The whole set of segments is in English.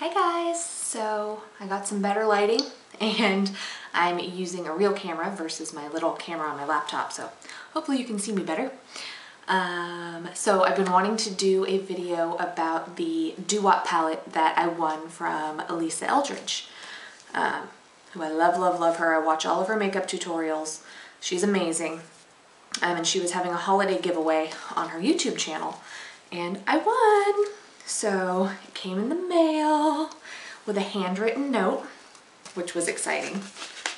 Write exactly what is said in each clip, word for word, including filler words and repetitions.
Hey guys, so I got some better lighting and I'm using a real camera versus my little camera on my laptop, so hopefully you can see me better. Um, so I've been wanting to do a video about the DuWop palette that I won from Lisa Eldridge, um, who I love, love, love her. I watch all of her makeup tutorials. She's amazing. Um, and she was having a holiday giveaway on her YouTube channel and I won. So it came in the mail with a handwritten note, which was exciting.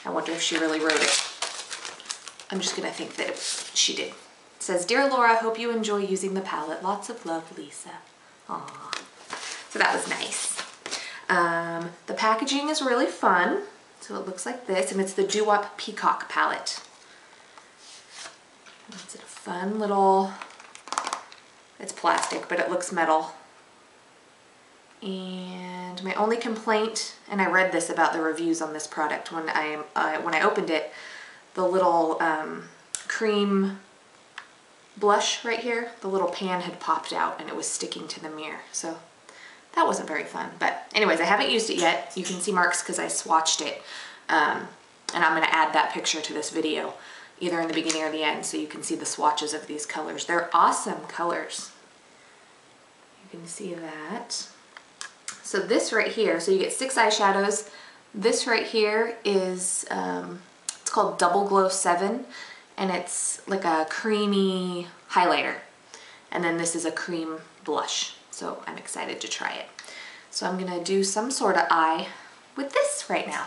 I wonder if she really wrote it. I'm just gonna think that she did. It says, "Dear Laura, hope you enjoy using the palette. Lots of love, Lisa." Aww. So that was nice. Um, the packaging is really fun. So it looks like this, and it's the DuWop Peacock palette. It's a fun little, it's plastic, but it looks metal. And my only complaint, and I read this about the reviews on this product when I uh, when I opened it, the little um, cream blush right here, the little pan had popped out and it was sticking to the mirror. So that wasn't very fun. But anyways, I haven't used it yet. You can see marks because I swatched it. Um, and I'm going to add that picture to this video, either in the beginning or the end, so you can see the swatches of these colors. They're awesome colors. You can see that. So this right here, so you get six eyeshadows. This right here is, um, it's called Double Glow Seven, and it's like a creamy highlighter. And then this is a cream blush. So I'm excited to try it. So I'm gonna do some sort of eye with this right now.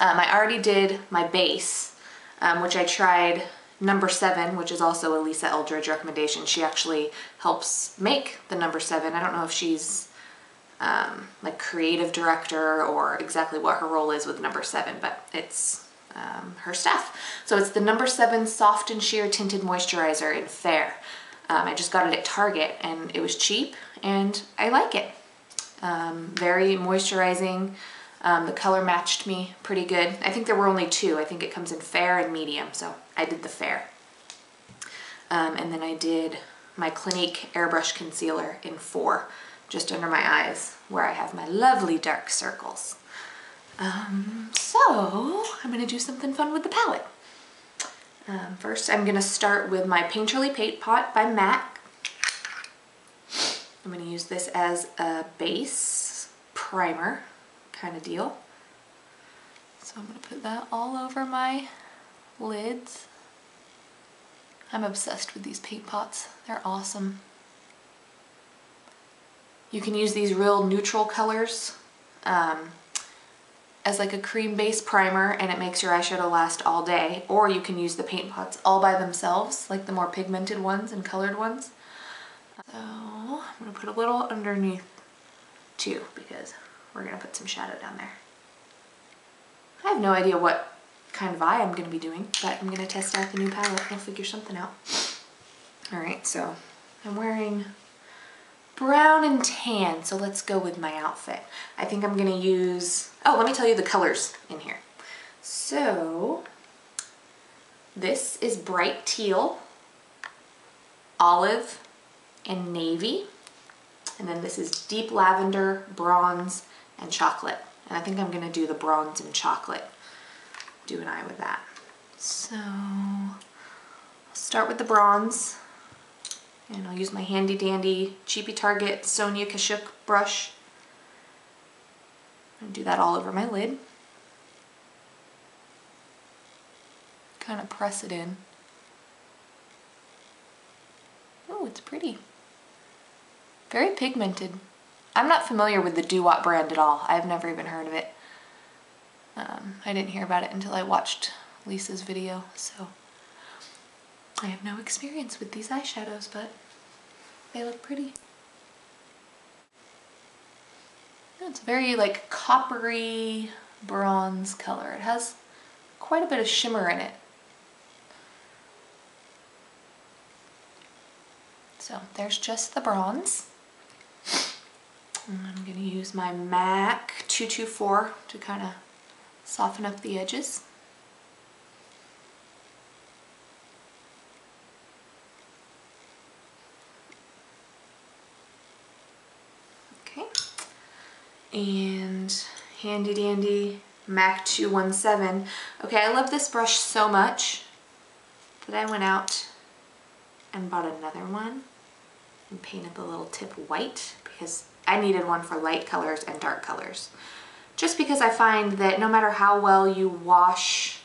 Um, I already did my base, um, which I tried Number Seven, which is also a Lisa Eldridge recommendation. She actually helps make the Number Seven. I don't know if she's Um, like creative director or exactly what her role is with Number Seven, but it's um, her stuff. So it's the Number Seven Soft and Sheer Tinted Moisturizer in Fair. Um, I just got it at Target and it was cheap and I like it. Um, very moisturizing. Um, the color matched me pretty good. I think there were only two. I think it comes in Fair and Medium, so I did the Fair. Um, and then I did my Clinique Airbrush Concealer in four. Just under my eyes where I have my lovely dark circles. Um, so I'm gonna do something fun with the palette. Um, first I'm gonna start with my Painterly Paint Pot by MAC. I'm gonna use this as a base primer kind of deal. So I'm gonna put that all over my lids. I'm obsessed with these paint pots, they're awesome. You can use these real neutral colors um, as like a cream base primer and it makes your eyeshadow last all day, or you can use the paint pots all by themselves, like the more pigmented ones and colored ones. So I'm gonna put a little underneath too because we're gonna put some shadow down there. I have no idea what kind of eye I'm gonna be doing, but I'm gonna test out the new palette. I'll figure something out. All right, so I'm wearing brown and tan, so let's go with my outfit. I think I'm gonna use, oh, let me tell you the colors in here. So, this is bright teal, olive, and navy. And then this is deep lavender, bronze, and chocolate. And I think I'm gonna do the bronze and chocolate. Do an eye with that. So, I'll start with the bronze. And I'll use my handy dandy cheapy Target Sonia Kashuk brush. I'm gonna do that all over my lid. Kind of press it in. Oh, it's pretty. Very pigmented. I'm not familiar with the DuWop brand at all. I've never even heard of it. Um, I didn't hear about it until I watched Lisa's video, so I have no experience with these eyeshadows, but they look pretty. It's a very like coppery bronze color. It has quite a bit of shimmer in it. So there's just the bronze. And I'm gonna use my MAC two twenty-four to kind of soften up the edges. and handy dandy MAC two one seven. Okay, I love this brush so much that I went out and bought another one and painted the little tip white because I needed one for light colors and dark colors. Just because I find that no matter how well you wash,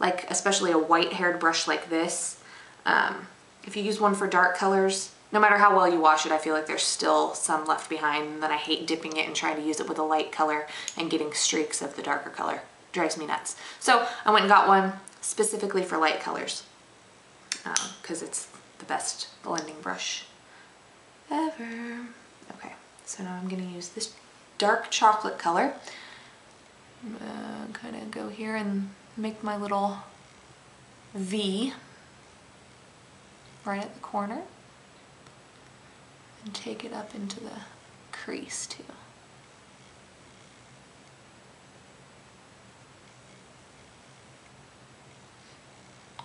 like especially a white-haired brush like this, um, if you use one for dark colors, no matter how well you wash it, I feel like there's still some left behind, and then I hate dipping it and trying to use it with a light color and getting streaks of the darker color. Drives me nuts. So I went and got one specifically for light colors because um, it's the best blending brush ever. Okay, so now I'm going to use this dark chocolate color. Uh, kind of go here and make my little V right at the corner and take it up into the crease too.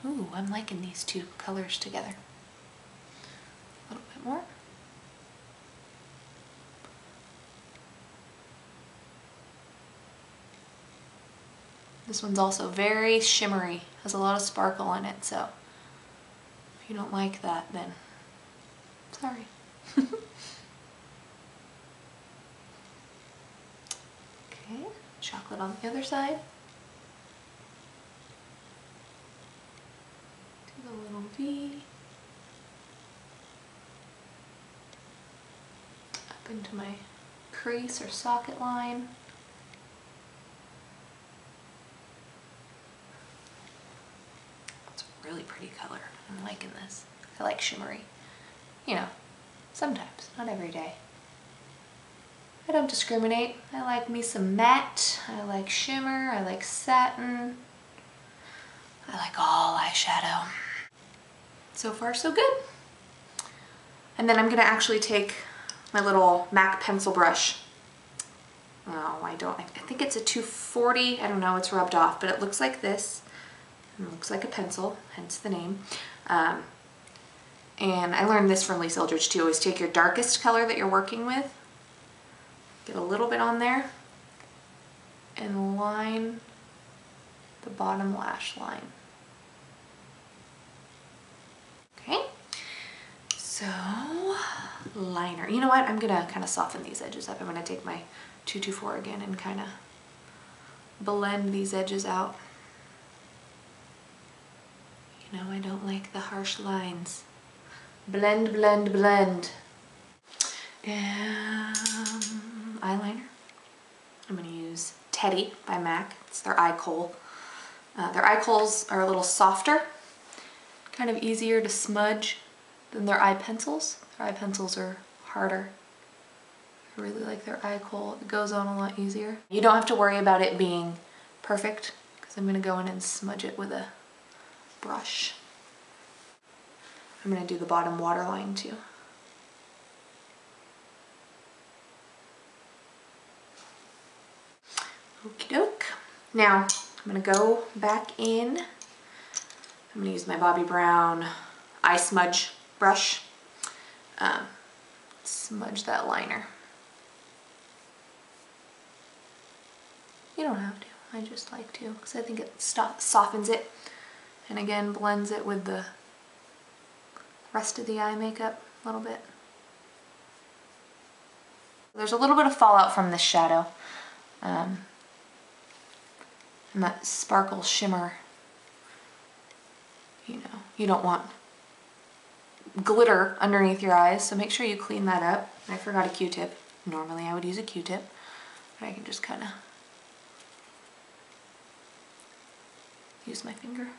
Ooh, I'm liking these two colors together. A little bit more. This one's also very shimmery, has a lot of sparkle in it, so if you don't like that, then sorry. Okay, chocolate on the other side. Do the little V. Up into my crease or socket line. Really pretty color. I'm liking this. I like shimmery. You know, sometimes, not every day. I don't discriminate. I like me some matte. I like shimmer. I like satin. I like all eyeshadow. So far, so good. And then I'm going to actually take my little MAC pencil brush. Oh, I don't. I think it's a two forty. I don't know. It's rubbed off, but it looks like this. It looks like a pencil, hence the name. Um, and I learned this from Lisa Eldridge too. Always take your darkest color that you're working with, get a little bit on there, and line the bottom lash line. Okay, so liner. You know what? I'm gonna kind of soften these edges up. I'm gonna take my two twenty-four again and kind of blend these edges out. No, I don't like the harsh lines. Blend, blend, blend. Um, eyeliner. I'm going to use Teddy by MAC. It's their eye kohl. Uh, their eye kohls are a little softer, kind of easier to smudge than their eye pencils. Their eye pencils are harder. I really like their eye kohl. It goes on a lot easier. You don't have to worry about it being perfect because I'm going to go in and smudge it with a brush. I'm going to do the bottom waterline too. Okie doke. Now I'm going to go back in. I'm going to use my Bobbi Brown eye smudge brush. Um, smudge that liner. You don't have to. I just like to because I think it softens it. And again, blends it with the rest of the eye makeup a little bit. There's a little bit of fallout from this shadow. Um, and that sparkle shimmer, you know, you don't want glitter underneath your eyes, so make sure you clean that up. I forgot a Q-tip. Normally I would use a Q-tip, but I can just kind of use my finger.